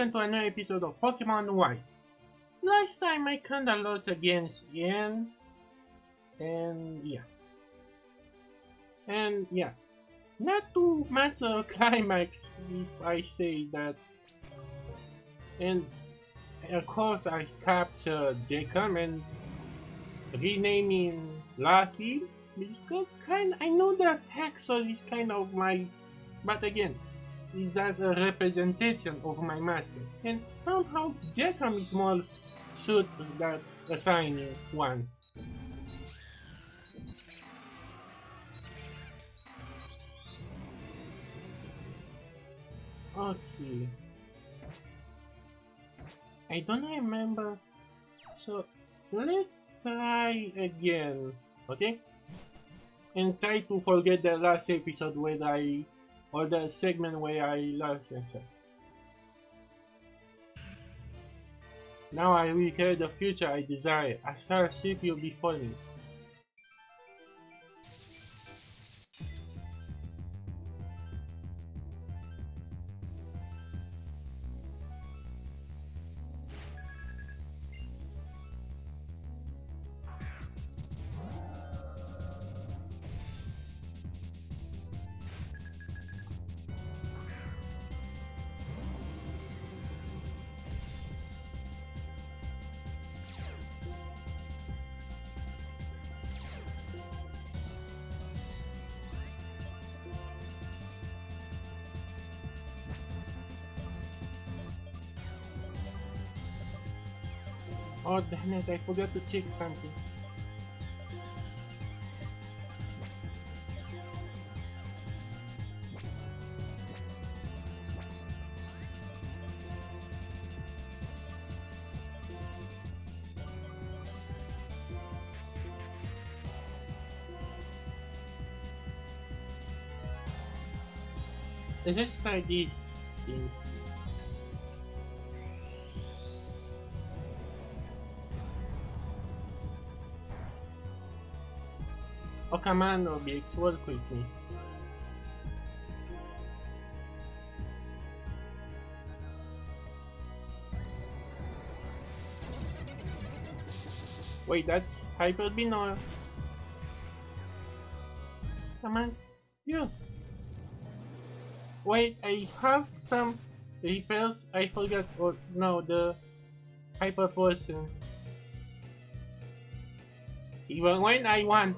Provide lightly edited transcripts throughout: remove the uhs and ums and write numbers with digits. welcome to another episode of Pokemon White. Last time I kinda lost against Ian, and yeah, not too much of a climax if I say that. And of course I captured Jekum and renaming Lucky because I know that Hexos is kind of my, but again, is as a representation of my master, and somehow Jekum is more suit that assigning one. Okay, I don't remember, so let's try again, okay? And try to forget the last episode where I, or the segment where I lost myself. Now I will create the future I desire. I shall see you before me. Oh damn it, I forgot to check something. Let's try this thing. Oh come on, Obiex, work with me. Wait, that's Hyper Binoy. Come on, you. Wait, I have some repairs. I forgot. Oh no, the Hyper Poison. Even when I want.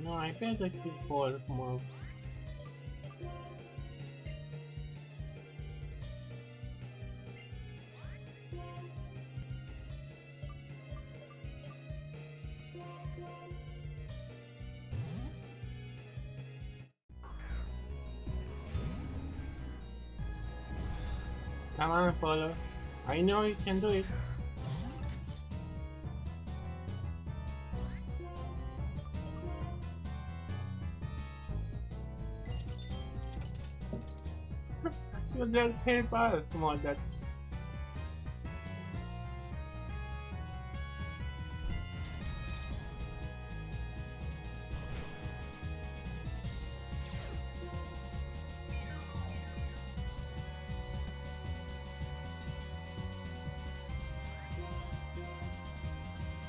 No, I felt like it's for more. Come on, Polar. I know you can do it. Just help us more that.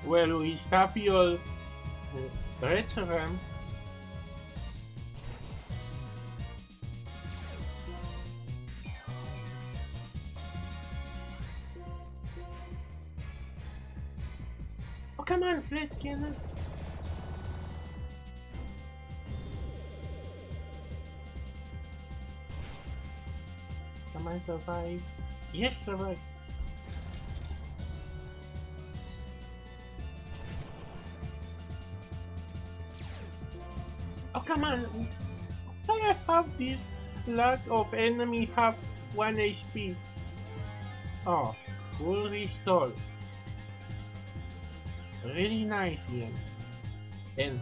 Well, we stop your restaurant. Come on, please, cannon. Come on, survive. Yes, survive. Oh, come on. I have this lot of enemy have 1 HP. Oh, full restore. Really nice, Ian. And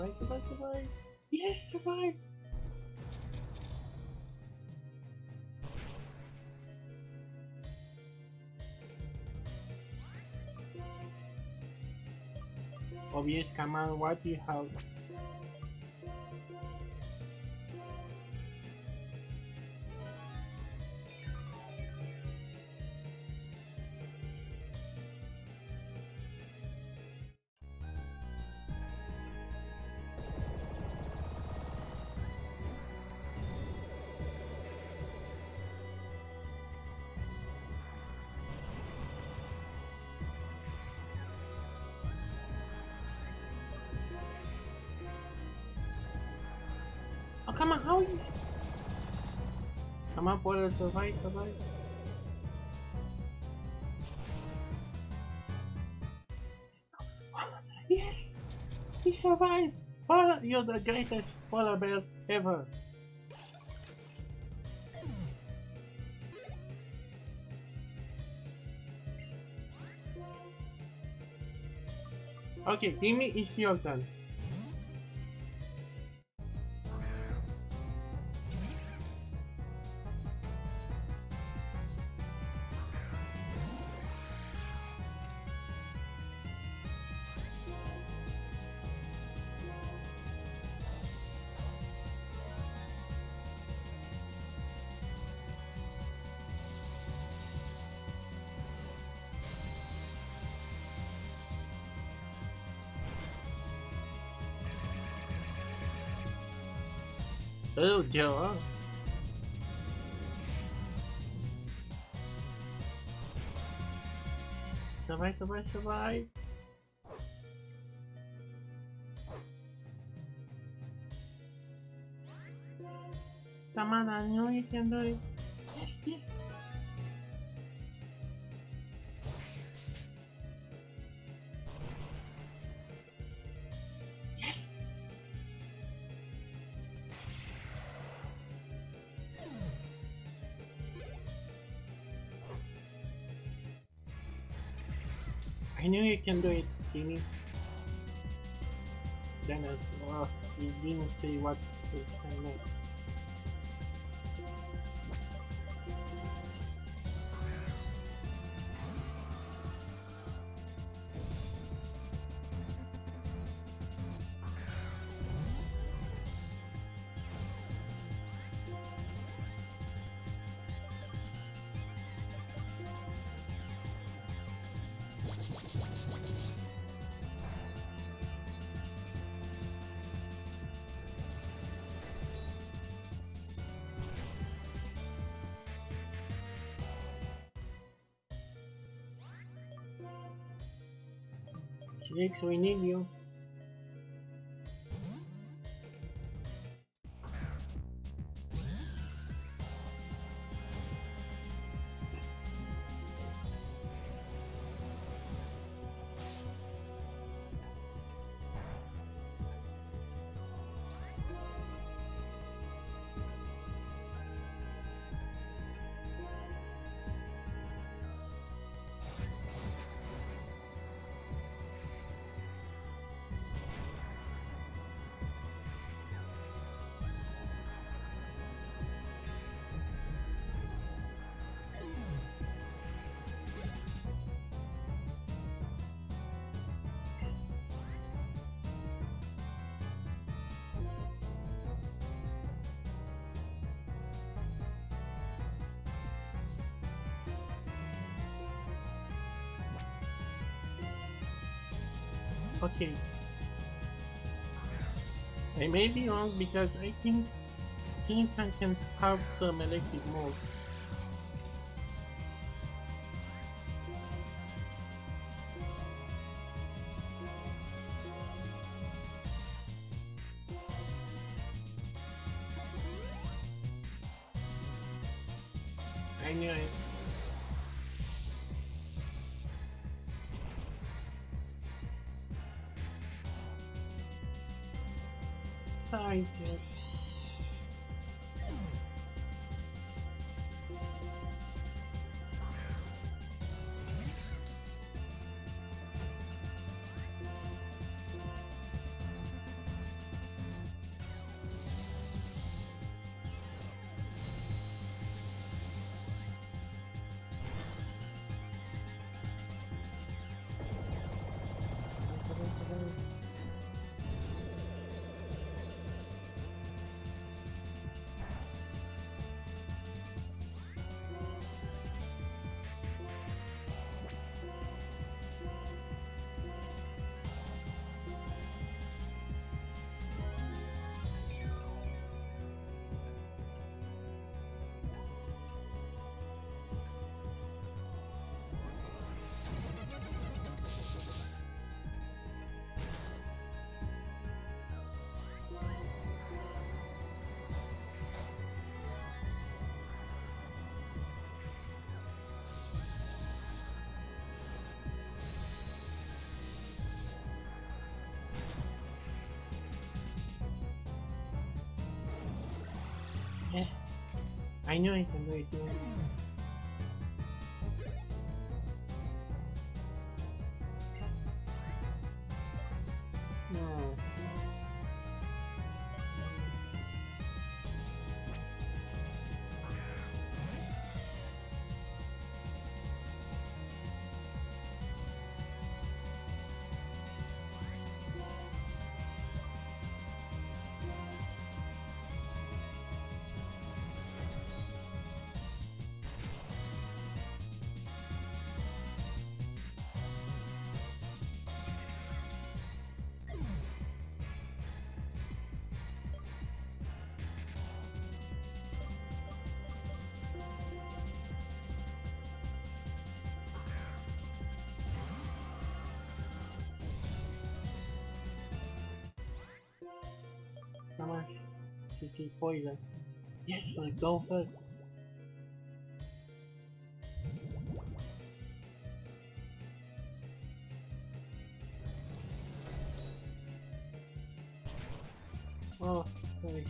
Survive. Yes, survive. Obiex, come on, what do you have? Come on, how are you? Come on, Polar, survive. Yes! He survived! Polar, you're the greatest polar bear ever! Okay, Timmy, it's your turn. Oh, Joe. Survive. Come on, I know you can do it. Yes. I knew you can do it, Timmy. Then he didn't say what he can do. Jake, we need you. Okay, I may be wrong because I think King Tan can have some elective mode. I knew it. Sorry, dude. I know I can do it too. No. Come on, TT poison. Yes, I go first. Oh, sorry.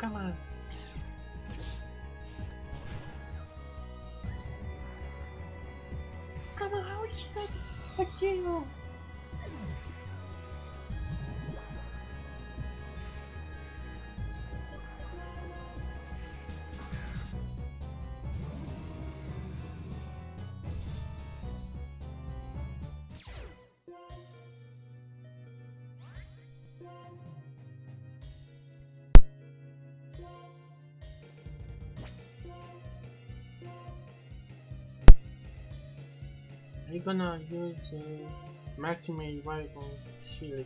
Come on. Come on, how is that a game? I'm gonna use maximum revival shield.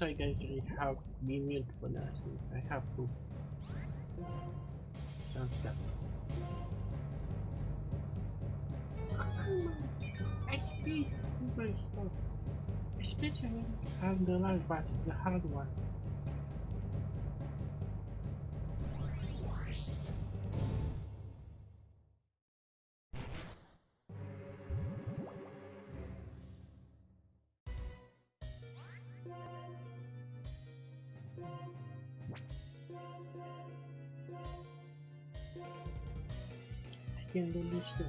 sorry guys, how convenient for that. I have to sound stuff. I hate Uber stuff. Especially on the large bus, the hard one. I can do this too.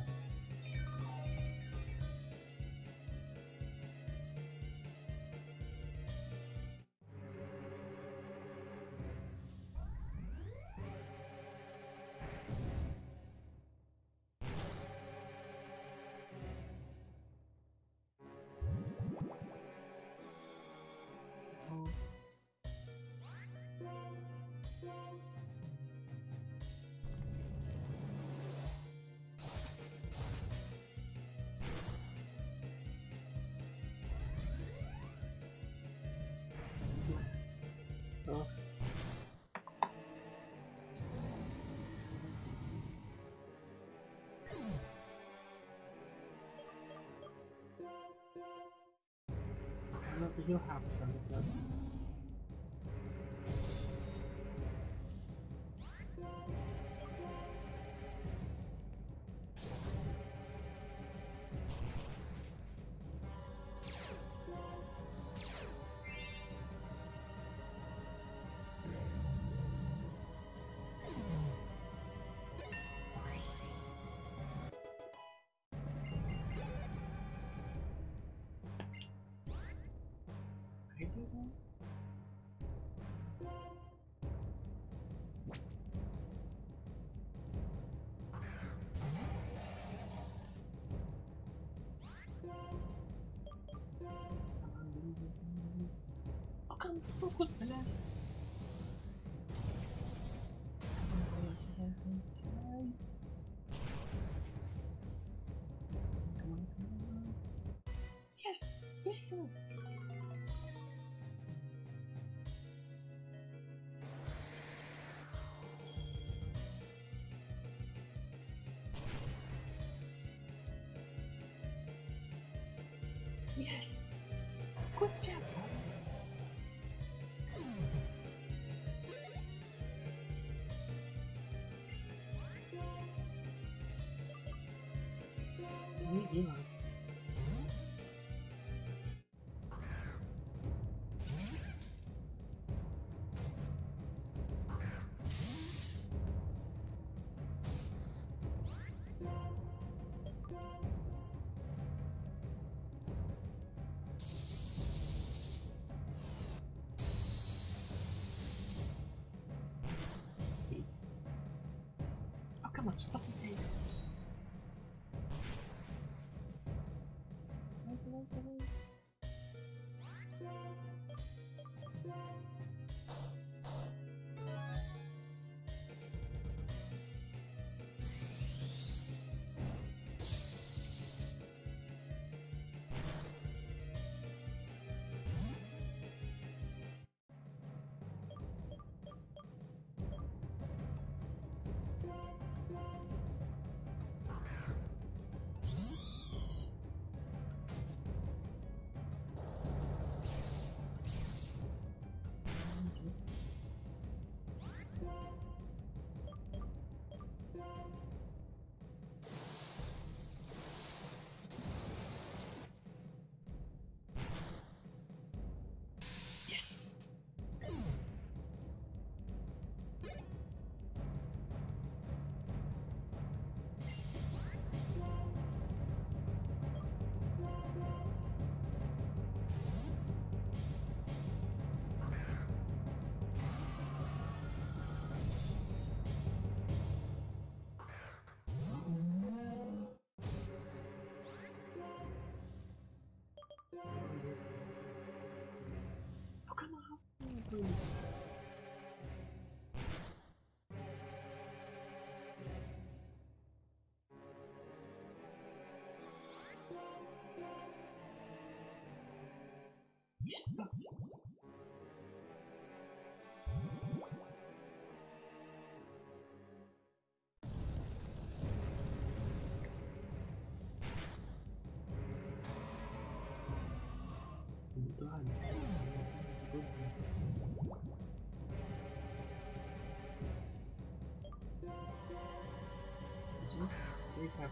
You have some of them. Good bless. Yes, yes, sir. Yes, good job. Stop it, please. Yes, fun. Good one. We have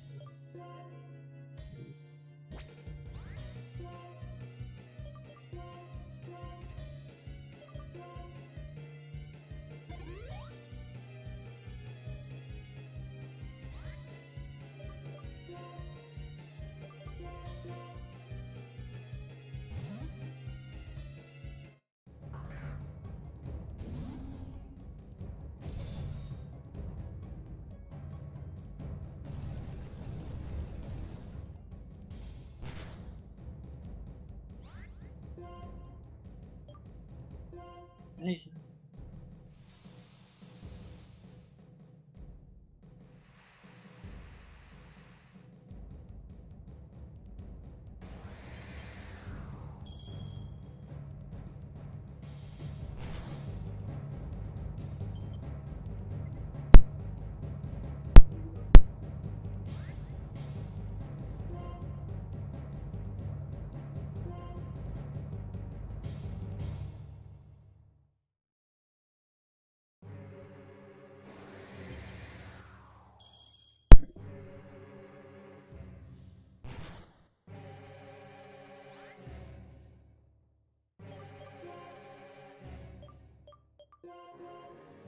Amazing.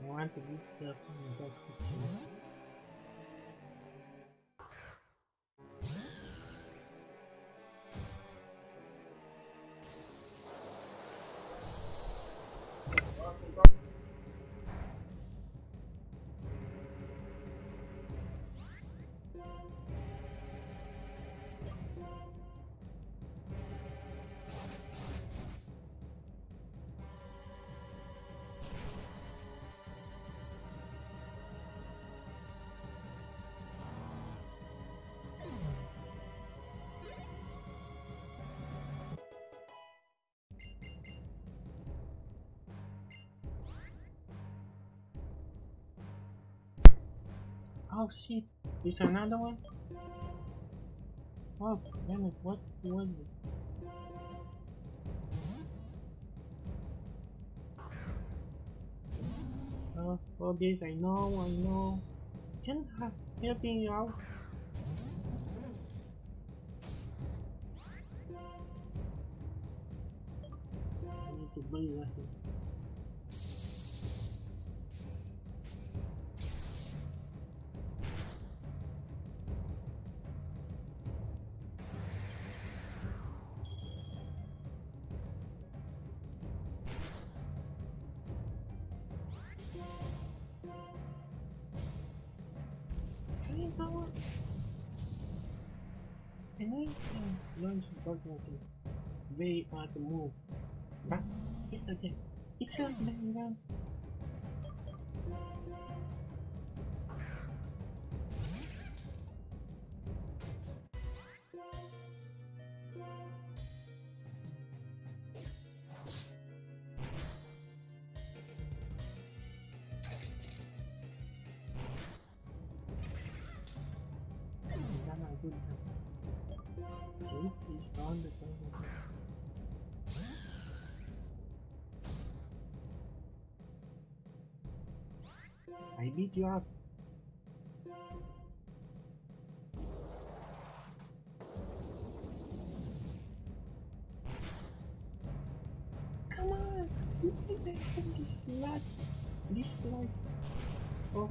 I want to be stuck in the box with you. Oh shit, there's another one? Oh damn it, what was it? Oh, for this I know. Can I help you out? I need to buy nothing. Way out to move, but it's okay. It's not letting down. I beat you up. Come on, you think they think this lot, this life of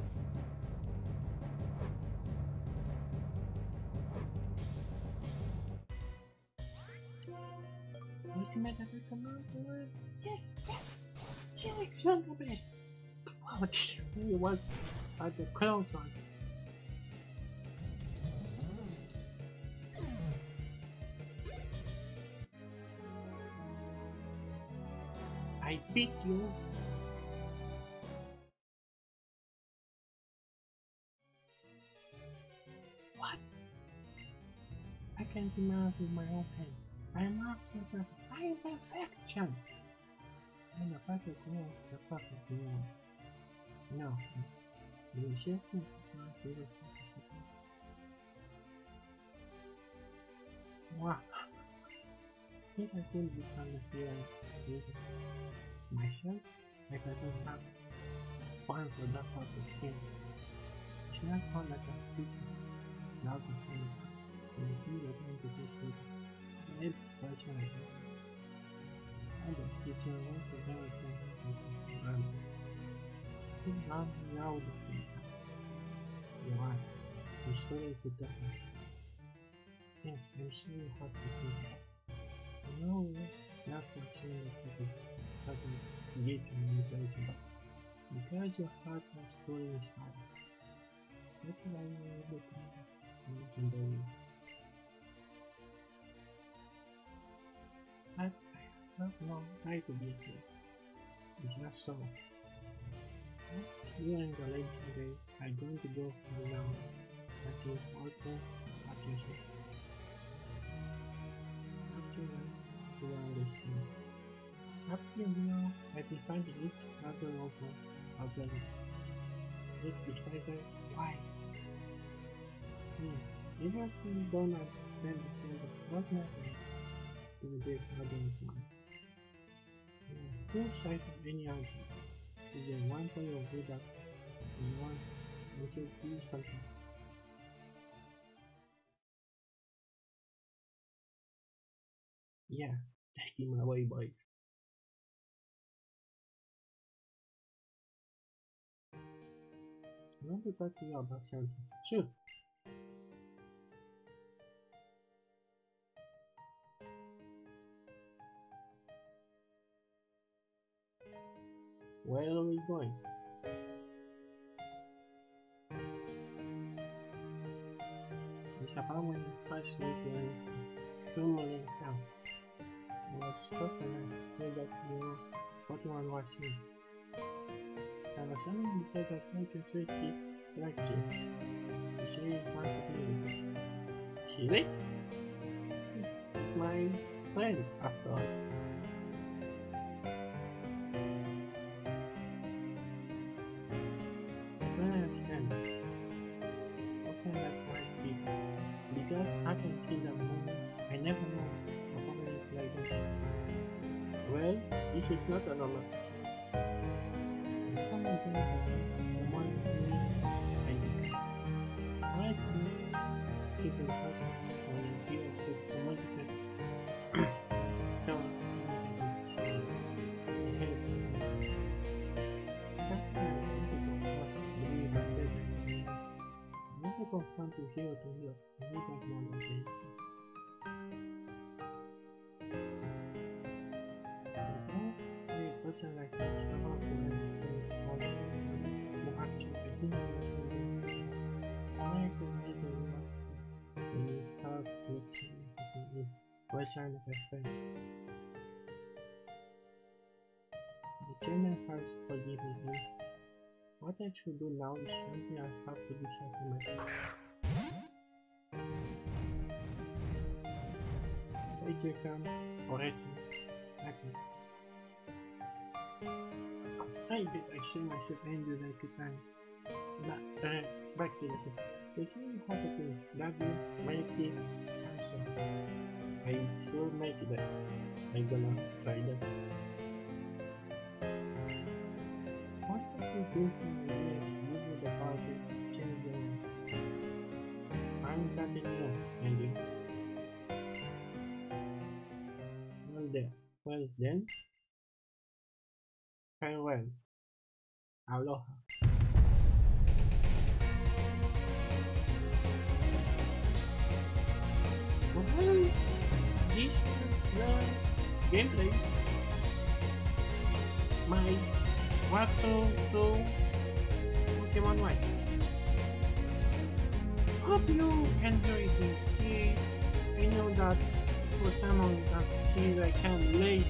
Yes! Felix, you're the best! Wow, this really was at the close one. I beat you! What? I can't remember with my own hand. I'm not perfect. I'm perfection. I'm a perfect girl. The perfect girl. No. You should not be the perfect girl. Wow. I think I can become the girl. Myself, I can just have fun for that part of the game. It's not fun like a big love of fun. And I think you're going to do good. It was my I don't think you want to do anything. You love me all the time. You are. I'm sorry if it doesn't. Yes, I'm sure you have to do that. No, not for sure if it doesn't get to me, but because your heart was fully inside. What do I know everything you can do? I have no right to be here. It's not so. You and the lady today are going to go for now. That is also what you say. After that, you will understand. After now, I defined each other logo of the list. It decides why. Even if you don't understand the symbol, what's not right? In the two sides of any argument is a one point of view that is one which will do something. Yeah, take him away, boys. I want to talk to you about something. Sure. Where are we going? It's about when you first leave your family town. I was spoken and said that you know Pokemon was here. I was only because I came to see the lecture. She is my friend. She is? My friend, after all. It's not a normal. Come on, Jim. One, two, I think. I think people have only here to multiply. Come on, I hate it. That's why I want to go back to believe my baby. I want to go from here to here. I need that moment. I like that. The German has forgiven me. What I should do now is something I have to decide for myself. Hey, Jekum, already. Okay. I did, I see myself ended at the time. Back to the Regina Hospital, love you, Mikey, handsome. I'm so mighty that I'm gonna try that. What if you do from the US, give me the power to change the world? I'm cutting more, and you. Well then, farewell. Aloha. Well, this is the gameplay. My Wato to Pokemon White. Hope you enjoyed this series. I know that for some of that series I can late.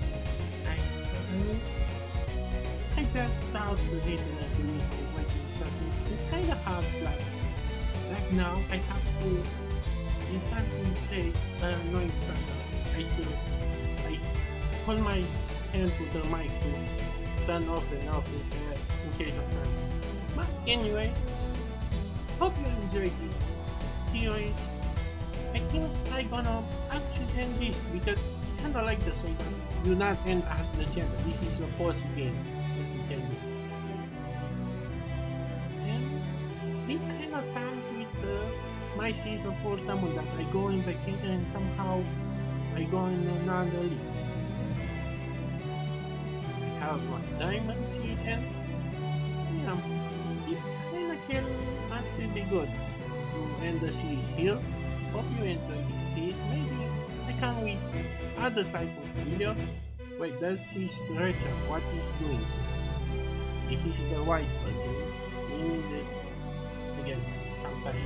I just started to hit and I believe it it's kinda hard like right now I have to something say no it's I see I hold my hand to the mic to turn off and off in case of time. But anyway, hope you enjoyed this series. I think I gonna actually end this because I kinda like the song. Do not end as the channel. This is a first game that you can do. And this kind of comes with the my season 4 time that I go in vacation and somehow I go in another league. I have my diamond season. Yeah, this kind of can actually be good to end the series here. Hope you enjoyed this series. Maybe I can with other type of video. Wait, that's his retro, what he's doing. This is the white version. Meaning that again, sometimes.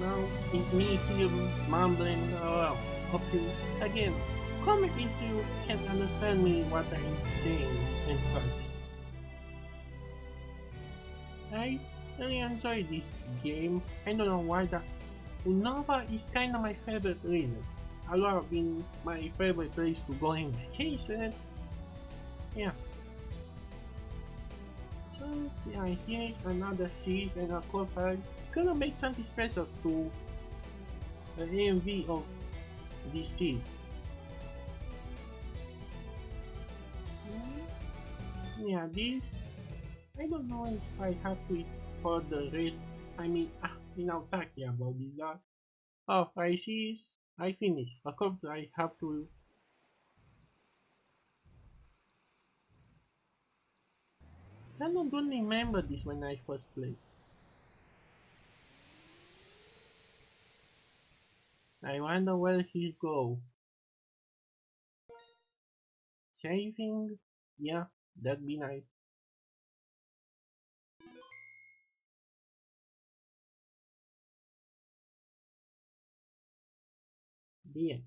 Now it's me here mumbling around. Hope you again comment if you can understand me what I'm saying and such. I really enjoy this game. I don't know why that Unova is kinda my favorite region. I love being my favorite place to go in vacation. Yeah. Yeah, here is another series and of course I'm gonna make something special to the AMV of this series. Yeah, this I don't know if I have to for the rest. I mean, you know, talking about this lot. Oh, I see. I finish. Of course, I have to. I don't remember this when I first played. I wonder where he go. Saving? Yeah, that'd be nice. Yeah.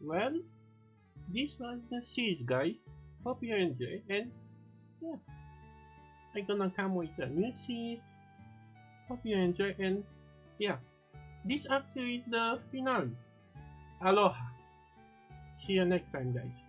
Well, this was the series, guys. Hope you enjoy, and yeah, I'm gonna come with the new series. Hope you enjoy, and yeah, this actually is the finale. Aloha. See you next time, guys.